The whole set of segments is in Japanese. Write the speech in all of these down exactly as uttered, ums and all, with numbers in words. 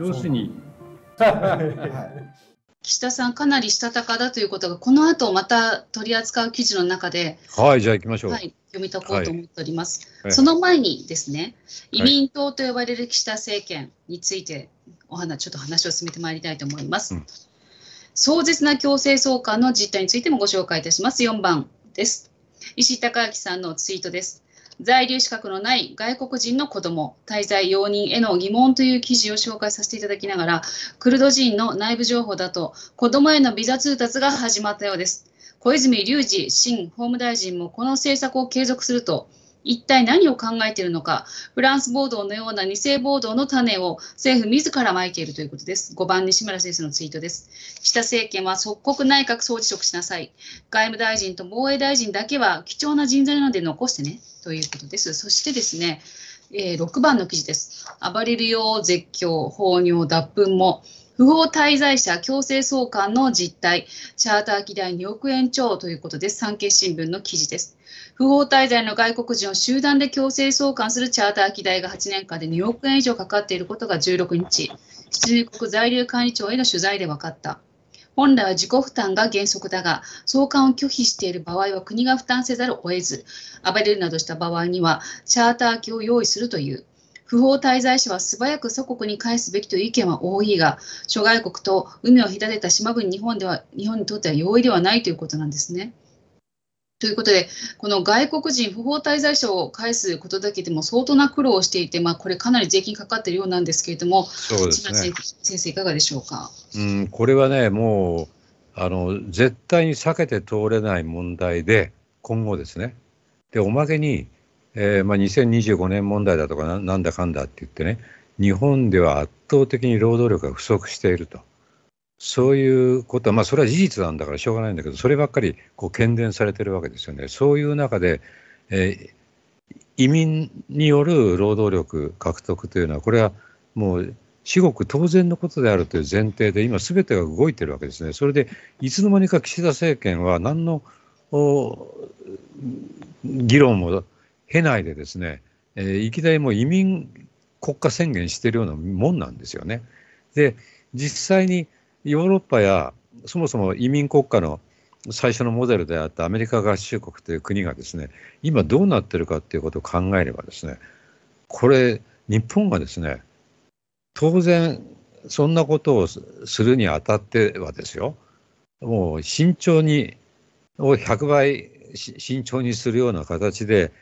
上司に岸田さん、かなりしたたかだということが、この後また取り扱う記事の中で、はい、じゃあ行きましょう。はい、読み解こうと思っております。はい、その前にですね、移民党と呼ばれる岸田政権についてお話、ちょっと話を進めてまいりたいと思います。うん、壮絶な強制送還の実態についてもご紹介いたします。よんばんです。石井隆明さんのツイートです。在留資格のない外国人の子ども滞在容認への疑問という記事を紹介させていただきながら、クルド人の内部情報だと子どもへのビザ通達が始まったようです。小泉龍司新法務大臣もこの政策を継続すると一体何を考えているのか、フランス暴動のような偽暴動の種を政府自らまいているということです。ごばん西村先生のツイートです。岸田政権は即刻内閣総辞職しなさい、外務大臣と防衛大臣だけは貴重な人材なので残してねということです。そしてですね、えー、ろくばんの記事です。暴れるよ絶叫放尿脱糞も不法滞在者強制送還の実態、チャーター機代におくえん超ということです。産経新聞の記事です。不法滞在の外国人を集団で強制送還するチャーター機代がはちねんかんでにおくえん以上かかっていることがじゅうろくにち、出入国在留管理庁への取材で分かった。本来は自己負担が原則だが、送還を拒否している場合は国が負担せざるを得ず、暴れるなどした場合にはチャーター機を用意するという。不法滞在者は素早く祖国に返すべきという意見は多いが、諸外国と海を隔てた島国日本では、日本にとっては容易ではないということなんですね。ということで、この外国人不法滞在者を返すことだけでも相当な苦労をしていて、まあ、これかなり税金かかっているようなんですけれども、そうですね、先生いかがでしょうか。うん、これはね、もうあの絶対に避けて通れない問題で今後ですね。でおまけにえーまあ、にせんにじゅうごねん問題だとか な, なんだかんだって言ってね、日本では圧倒的に労働力が不足していると、そういうことは、まあ、それは事実なんだからしょうがないんだけど、そればっかりこう喧伝されてるわけですよね。そういう中で、えー、移民による労働力獲得というのは、これはもう至極当然のことであるという前提で、今すべてが動いてるわけですね。それでいつの間にか岸田政権は何の議論も経ないでですね、えー、いきなりもう移民国家宣言しているようなもんなんですよね。で実際にヨーロッパやそもそも移民国家の最初のモデルであったアメリカ合衆国という国がですね、今どうなってるかということを考えればですね、これ日本がですね、当然そんなことをするにあたってはですよ、もう慎重にをひゃくばい慎重にするような形で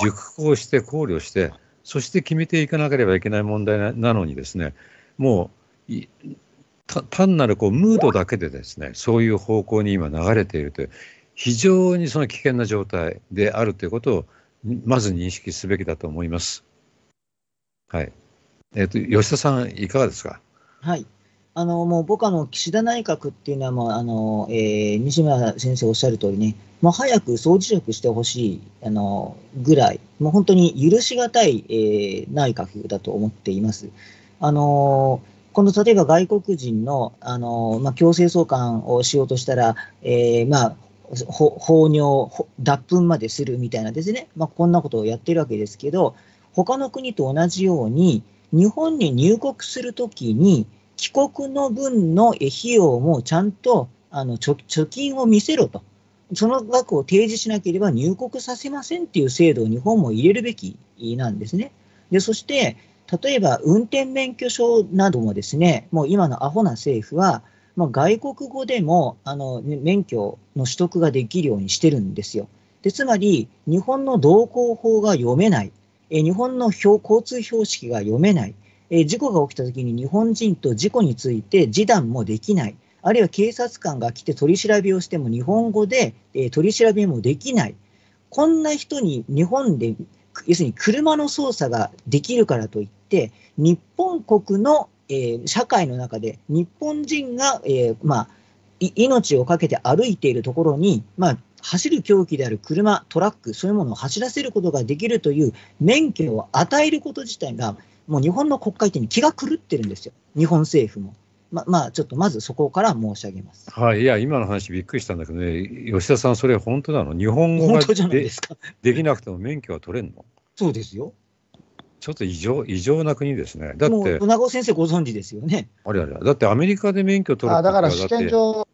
熟考して考慮して、そして決めていかなければいけない問題なのにですね、もう単なるこうムードだけでですね、そういう方向に今流れているという、非常にその危険な状態であるということをまず認識すべきだと思います。はい。えっと、吉田さんいかがですか。はい。あのもう僕はの岸田内閣っていうのはもうあの、えー、西村先生おっしゃる通りね、まあ、早く総辞職してほしいあのぐらい、もう本当に許しがたい、えー、内閣だと思っています。あのこの例えば外国人の、あのまあ、強制送還をしようとしたら、えーまあ、放尿、脱糞までするみたいなですね、まあ、こんなことをやってるわけですけど、他の国と同じように、日本に入国するときに、帰国の分の費用もちゃんとあの 貯, 貯金を見せろと、その額を提示しなければ入国させませんっていう制度を日本も入れるべきなんですね。でそして例えば運転免許証などもですね、もう今のアホな政府は、まあ、外国語でもあの免許の取得ができるようにしてるんですよ。でつまり日本の道交法が読めない、え日本の表交通標識が読めない。事故が起きたときに日本人と事故について示談もできない、あるいは警察官が来て取り調べをしても日本語で取り調べもできない、こんな人に日本で要するに車の操作ができるからといって、日本国の社会の中で日本人がまあ命を懸けて歩いているところに、まあ、走る凶器である車、トラック、そういうものを走らせることができるという免許を与えること自体が、もう日本の国会議員に気が狂ってるんですよ、日本政府も。ま、まあ、ちょっとまずそこから申し上げます。はい、いや、今の話びっくりしたんだけどね、吉田さん、それ本当なの？日本語が で, できなくても免許は取れんの？そうですよ。ちょっと異常、異常な国ですね。だって、米子先生ご存知ですよね。あれあれ、だってアメリカで免許取る。あ、だから試験場。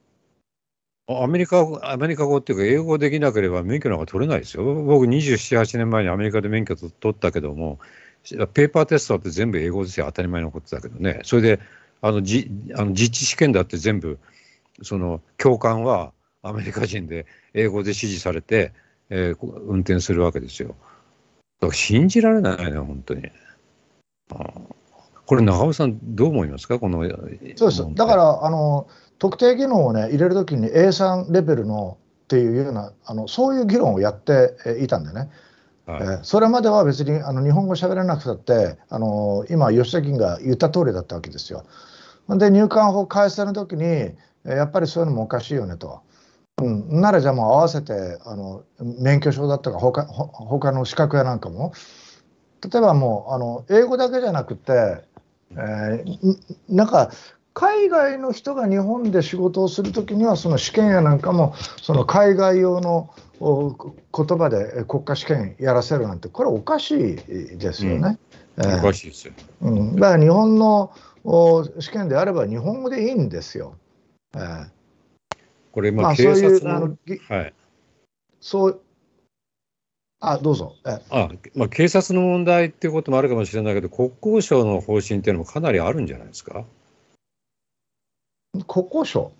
アメリカ、アメリカ語っていうか、英語できなければ免許なんか取れないですよ。僕、にじゅうなな、はちねんまえにアメリカで免許取ったけども、ペーパーテストだって全部英語ですよ、当たり前のことだけどね。それで、あのじあの実地試験だって全部、その教官はアメリカ人で、英語で指示されて、えー、運転するわけですよ。だから信じられないね、本当に。あ、これ、長尾さん、どう思いますか、この。そうです、だからあの特定技能を、ね、入れるときに エースリー レベルのっていうようなあの、そういう議論をやっていたんでね、はい、えー、それまでは別にあの日本語しゃべらなくたって、あの今、吉田議員が言った通りだったわけですよ。で、入管法改正のときに、やっぱりそういうのもおかしいよねと。うん、ならじゃあもう合わせてあの免許証だったかほか他の資格やなんかも例えばもうあの英語だけじゃなくて、えー、なんか海外の人が日本で仕事をするときにはその試験やなんかもその海外用の言葉で国家試験やらせるなんてこれおかしいですよね。おかしいですよ、うん、だから日本の試験であれば日本語でいいんですよ。えーこれまあ警察のはいそうあどうぞあまあ警察の問題っていうこともあるかもしれないけど国交省の方針っていうのもかなりあるんじゃないですか。国交省、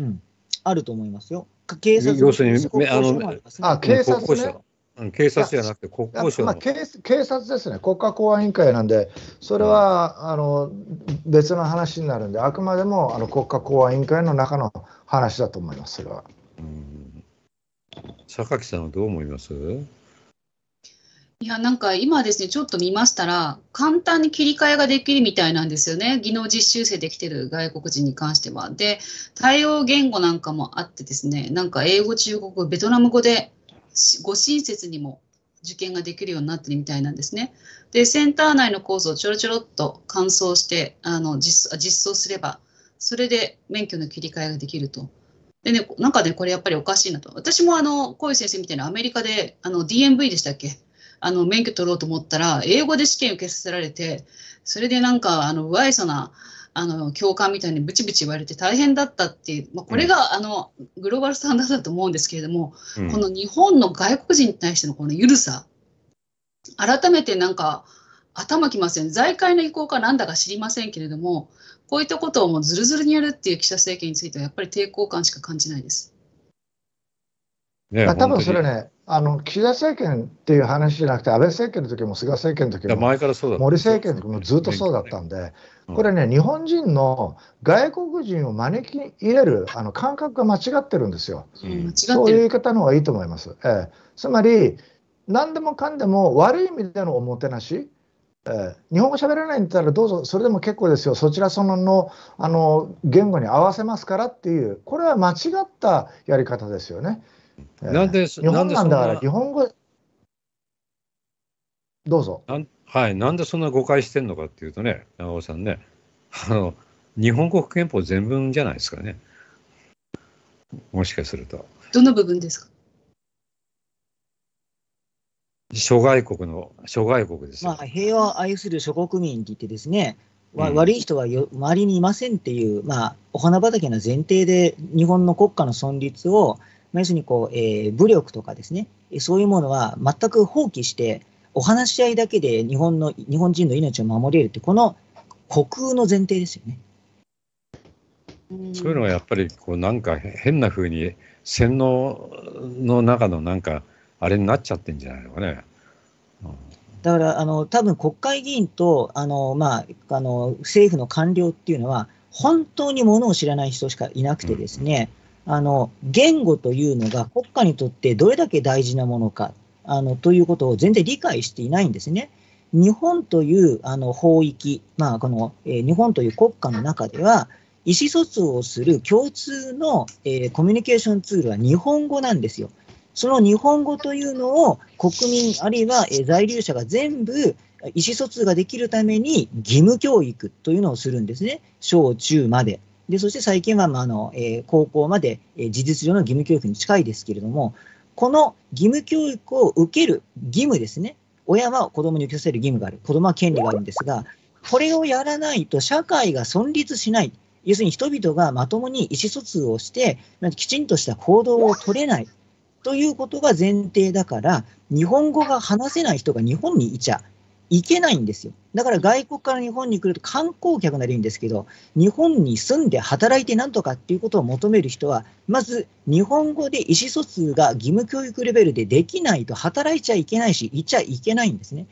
うん、あると思いますよ。警察要するにあのあ警察ね警察じゃなくて国交省の、まあ、警察ですね。国家公安委員会なんでそれはあの別の話になるんであくまでもあの国家公安委員会の中の話だと思います。それは榊さんはどう思います？いやなんか今ですねちょっと見ましたら簡単に切り替えができるみたいなんですよね。技能実習生で来てる外国人に関しては。で対応言語なんかもあってですねなんか英語中国語ベトナム語でご親切にも受験ができるようになってるみたいなんですね。でセンター内のコースをちょろちょろっと完走してあの 実, 実装すればそれで免許の切り替えができると。でねなんかねこれやっぱりおかしいなと。私もあの小井先生みたいなアメリカであの ディーエムブイ でしたっけあの免許取ろうと思ったら英語で試験受けさせられてそれでなんかあの不愛想なあの教官みたいにブチブチ言われて大変だったっていう、まあ、これがあのグローバルスタンダードだと思うんですけれども、うん、この日本の外国人に対してのこの緩さ改めてなんか頭きません。財界の意向かなんだか知りませんけれどもこういったことをもうずるずるにやるっていう記者政権についてはやっぱり抵抗感しか感じないです。ね、多分それねあの岸田政権っていう話じゃなくて安倍政権の時も菅政権の時も森政権の時もずっとそうだったんでこれね日本人の外国人を招き入れるあの感覚が間違ってるんですよ。そういう言い方の方がいいと思います。えー、つまり何でもかんでも悪い意味でのおもてなし、えー、日本語喋れないんだったらどうぞそれでも結構ですよそちらそののあの言語に合わせますからっていうこれは間違ったやり方ですよね。なんで日本なんだから日本語どうぞ。はい、なんでそんな誤解してるのかっていうとね、長尾さんね、あの日本国憲法全文じゃないですかね。もしかすると。どの部分ですか？諸外国の諸外国です。まあ平和を愛する諸国民って言ってですね。悪い人はよ周りにいませんっていう、まあ、お花畑の前提で日本の国家の存立を要するにこう、えー、武力とかですねそういうものは全く放棄してお話し合いだけで日本の日本人の命を守れるってこの虚空の前提ですよね。そういうのはやっぱりこうなんか変なふうに洗脳の中のなんかあれになっちゃってるんじゃないのかね。うんだからあの多分国会議員とあの、まあ、あの政府の官僚っていうのは本当にものを知らない人しかいなくてですね、うん、あの言語というのが国家にとってどれだけ大事なものかあのということを全然理解していないんですね。日本というあの法域、まあこのえー、日本という国家の中では意思疎通をする共通の、えー、コミュニケーションツールは日本語なんですよ。その日本語というのを国民あるいは在留者が全部意思疎通ができるために義務教育というのをするんですね。小中まで。で、そして最近はまああの、えー、高校まで、えー、事実上の義務教育に近いですけれども、この義務教育を受ける義務ですね。親は子供に受けさせる義務がある、子供は権利があるんですが、これをやらないと社会が存立しない、要するに人々がまともに意思疎通をして、きちんとした行動を取れないということが前提だから、日本語が話せない人が日本にいちゃいけないんですよ。だから外国から日本に来ると観光客ならいいんですけど、日本に住んで働いてなんとかっていうことを求める人は、まず日本語で意思疎通が義務教育レベルでできないと働いちゃいけないし、いちゃいけないんですね。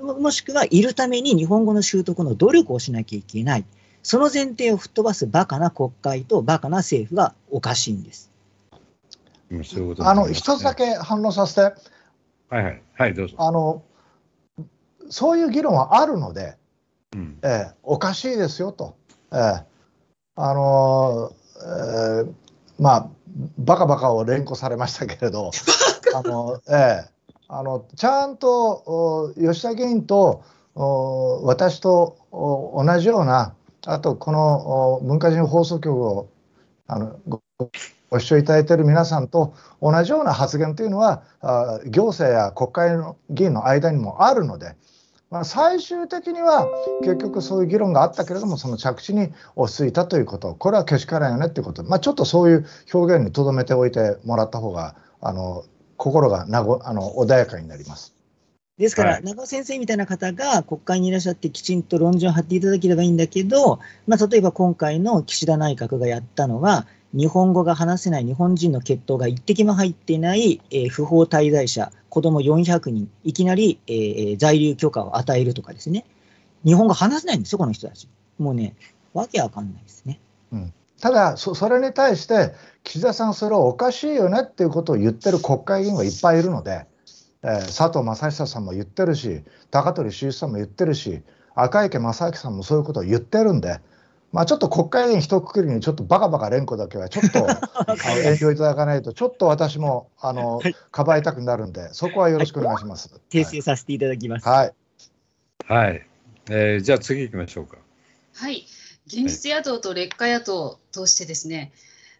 もしくはいるために日本語の習得の努力をしなきゃいけない。その前提を吹っ飛ばすバカな国会とバカな政府がおかしいんです。あの一つだけ反論させて、はいはいはい、どうぞ。あのそういう議論はあるので、うん、えー、おかしいですよと、えーあのーえー、まあバカバカを連呼されましたけれどあの、えー、あのちゃんと吉田議員と私と同じような、あとこの文化人放送局をあのごご視聴いただいている皆さんと同じような発言というのは、行政や国会の議員の間にもあるので、まあ、最終的には結局そういう議論があったけれども、その着地に落ち着いたということ、これはけしからんよねということ、まあ、ちょっとそういう表現にとどめておいてもらった方があの心がなごあの穏やかになります。ですから、長尾先生みたいな方が国会にいらっしゃってきちんと論陣を張っていただければいいんだけど、まあ、例えば今回の岸田内閣がやったのは、日本語が話せない日本人の血統が一滴も入っていない、えー、不法滞在者、子どもよんひゃくにん、いきなり、えー、在留許可を与えるとかですね、日本語話せないんですよ、この人たち。もうね、わけわかんないですね。うん、ただそ、それに対して、岸田さん、それはおかしいよねっていうことを言ってる国会議員はいっぱいいるので。佐藤正久さんも言ってるし、高鳥修一さんも言ってるし、赤池正明さんもそういうことを言ってるんで、まあ、ちょっと国会議員一括りにちょっとバカバカ連呼だけはちょっと遠慮いただかないと、ちょっと私もあのかばいたくなるんで、そこはよろしくお願いします。はい、訂正させていただきます。はい、はい、えー、じゃあ次行きましょうか。はい、現実野党と劣化野党としてですね、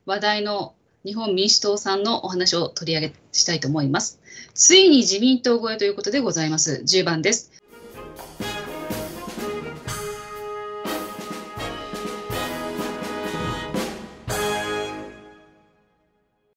話題の日本民主党さんのお話を取り上げしたいと思います。ついに自民党越えということでございます。じゅうばんです。